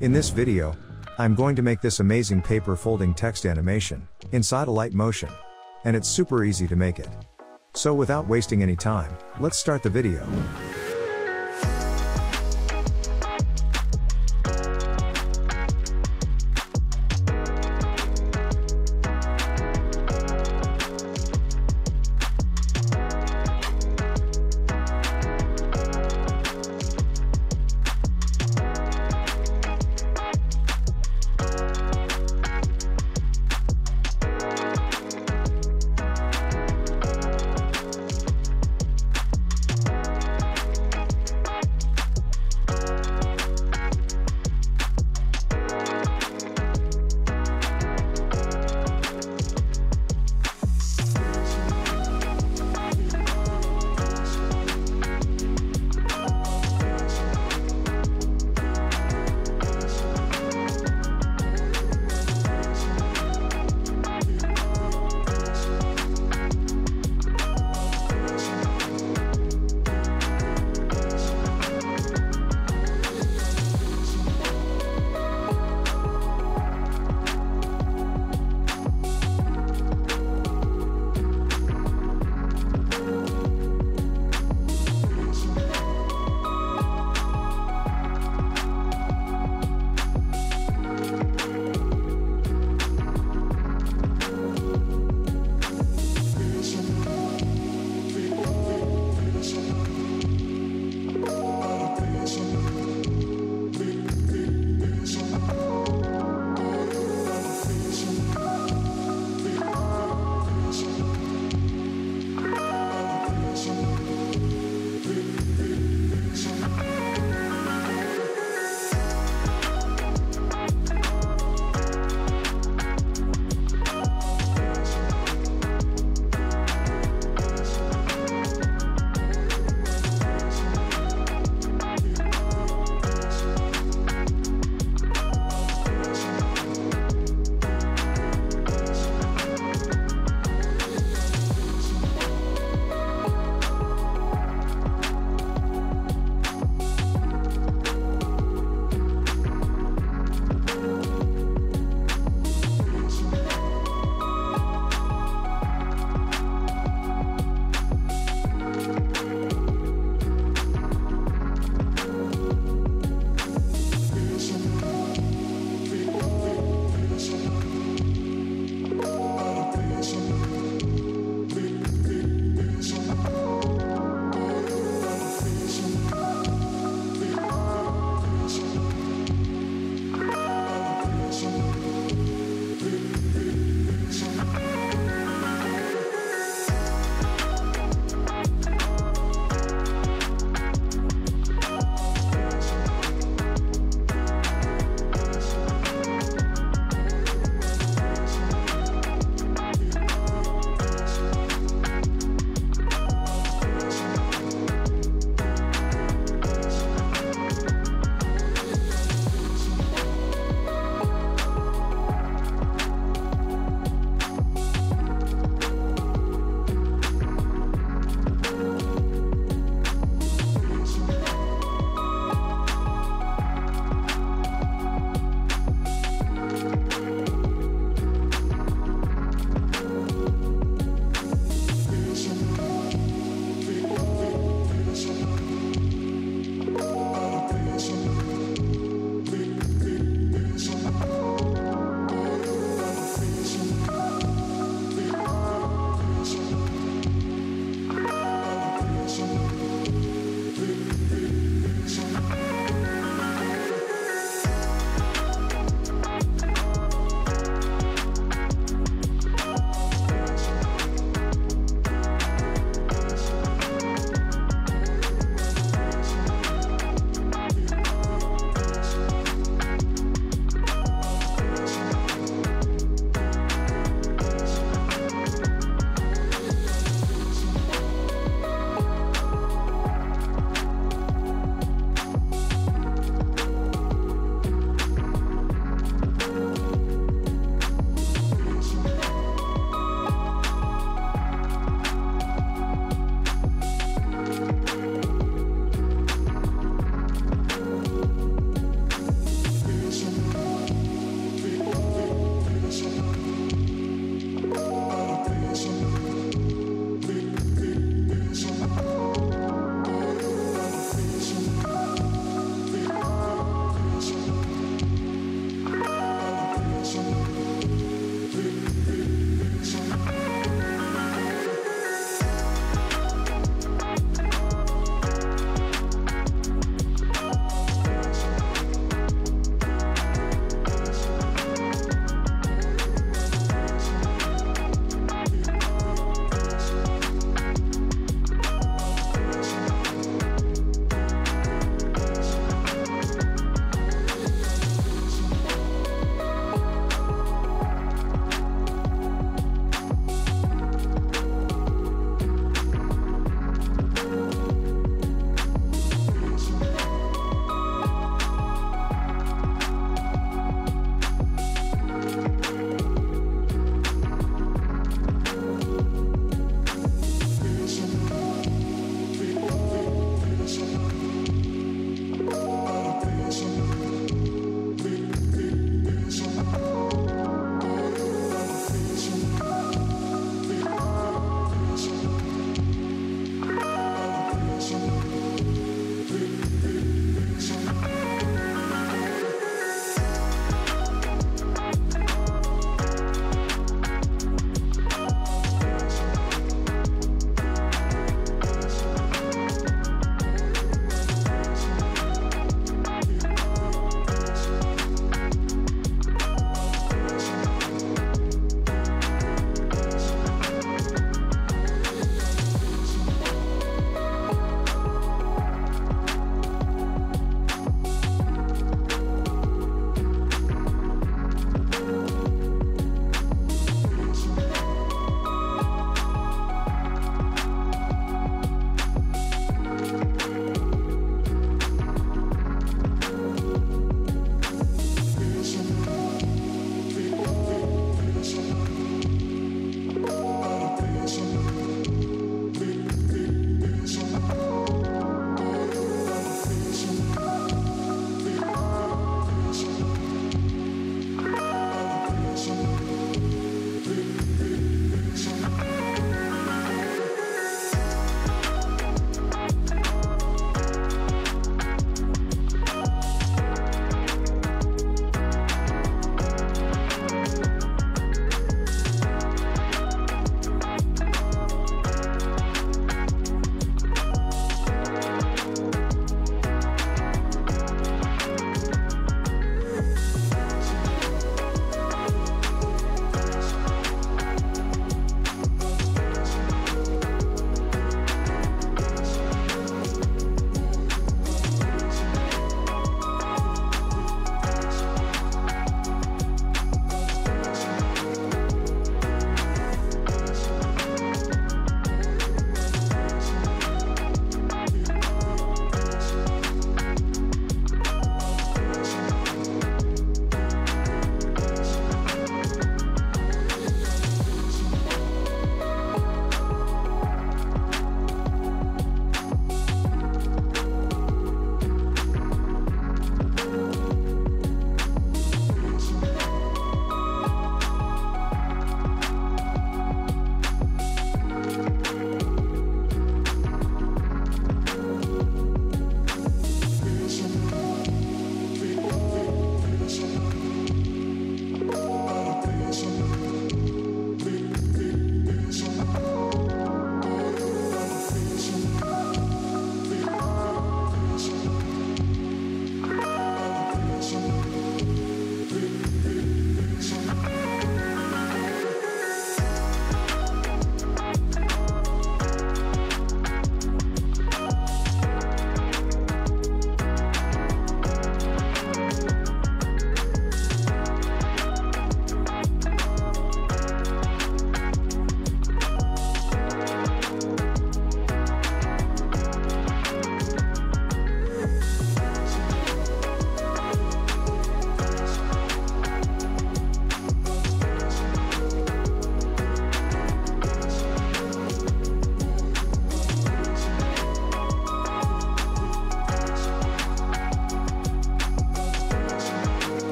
In this video, I'm going to make this amazing paper folding text animation inside Alight Motion, and it's super easy to make it. So without wasting any time, let's start the video.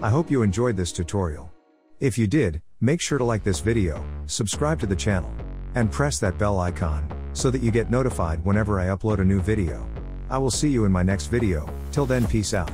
I hope you enjoyed this tutorial. If you did, make sure to like this video, subscribe to the channel, and press that bell icon, so that you get notified whenever I upload a new video. I will see you in my next video. Till then, peace out.